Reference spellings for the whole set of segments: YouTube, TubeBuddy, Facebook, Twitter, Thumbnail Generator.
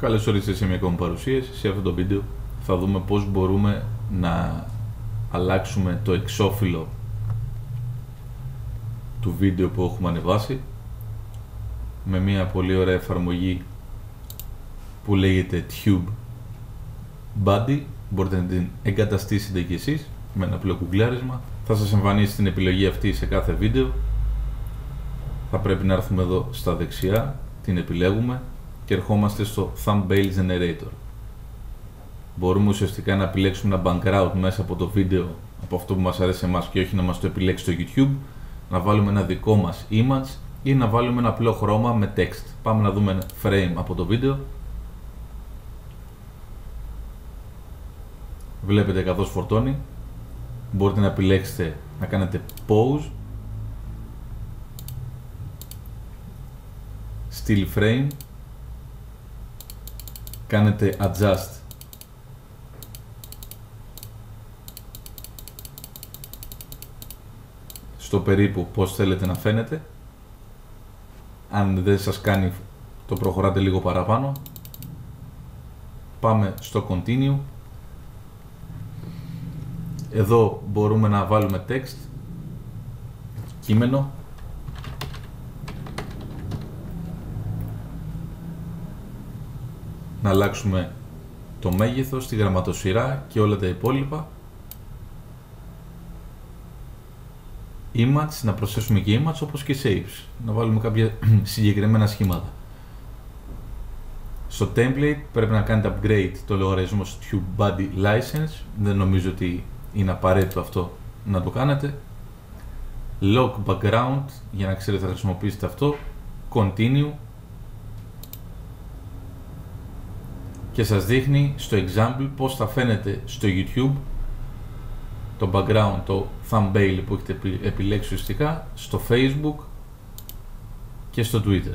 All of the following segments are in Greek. Καλώς ορίσατε σε μια ακόμη παρουσίαση. Σε αυτό το βίντεο θα δούμε πώς μπορούμε να αλλάξουμε το εξώφυλλο του βίντεο που έχουμε ανεβάσει με μια πολύ ωραία εφαρμογή που λέγεται TubeBuddy. Μπορείτε να την εγκαταστήσετε κι εσείς με ένα απλό κουκλάρισμα. Θα σας εμφανίσει την επιλογή αυτή σε κάθε βίντεο. Θα πρέπει να έρθουμε εδώ στα δεξιά, την επιλέγουμε και ερχόμαστε στο Thumbnail Generator. Μπορούμε ουσιαστικά να επιλέξουμε ένα background μέσα από το βίντεο, από αυτό που μας αρέσει εμάς και όχι να μας το επιλέξει το YouTube, να βάλουμε ένα δικό μας image ή να βάλουμε ένα απλό χρώμα με text. Πάμε να δούμε ένα frame από το βίντεο. Βλέπετε καθώς φορτώνει. Μπορείτε να επιλέξετε να κάνετε pause, still frame, κάνετε adjust στο περίπου πώς θέλετε να φαίνεται. Αν δεν σας κάνει, το προχωράτε λίγο παραπάνω. Πάμε στο continue. Εδώ μπορούμε να βάλουμε text, κείμενο. Να αλλάξουμε το μέγεθος, τη γραμματοσυρά και όλα τα υπόλοιπα. Image, να προσθέσουμε και image όπως και shapes. Να βάλουμε κάποια συγκεκριμένα σχήματα. Στο template πρέπει να κάνετε upgrade το λογαριασμό TubeBuddy license. Δεν νομίζω ότι είναι απαραίτητο αυτό να το κάνετε. Lock background για να ξέρετε θα χρησιμοποιήσετε αυτό. Continue. Και σας δείχνει στο example πως θα φαίνεται στο YouTube το background, το thumbnail που έχετε επιλέξει ουσιαστικά, στο Facebook και στο Twitter.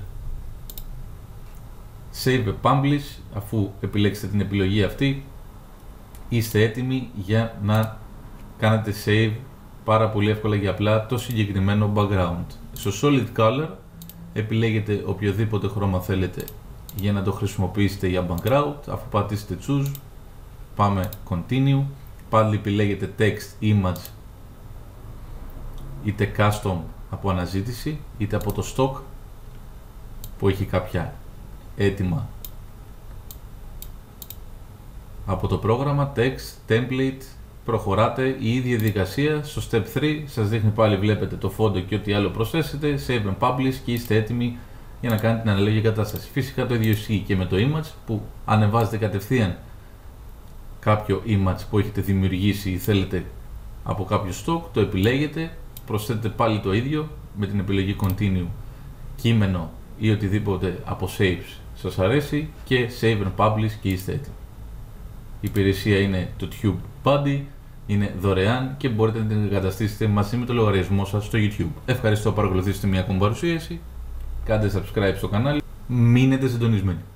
Save and Publish. Αφού επιλέξετε την επιλογή αυτή είστε έτοιμοι για να κάνετε save πάρα πολύ εύκολα και απλά το συγκεκριμένο background. Στο Solid Color επιλέγετε οποιοδήποτε χρώμα θέλετε για να το χρησιμοποιήσετε για background. Αφού πατήσετε choose, πάμε continue, πάλι επιλέγετε text, image, είτε custom από αναζήτηση είτε από το stock που έχει κάποια έτοιμα από το πρόγραμμα, text, template. Προχωράτε, η ίδια διαδικασία. Στο step 3 σας δείχνει πάλι, βλέπετε το φόντο και ό,τι άλλο προσθέσετε. Save and publish και είστε έτοιμοι για να κάνετε την αναλόγια κατάσταση. Φυσικά το ίδιο ισχύει και με το image που ανεβάζετε κατευθείαν κάποιο image που έχετε δημιουργήσει ή θέλετε από κάποιο stock, το επιλέγετε, προσθέτετε πάλι το ίδιο με την επιλογή continue, κείμενο ή οτιδήποτε από shapes σας αρέσει και save and publish και είστε έτοιμοι. Η υπηρεσία είναι το TubeBuddy, είναι δωρεάν και μπορείτε να την εγκαταστήσετε μαζί με το λογαριασμό σας στο YouTube. Ευχαριστώ που παρακολουθήσατε μια ακόμη παρουσίαση. Κάντε subscribe στο κανάλι, μείνετε συντονισμένοι.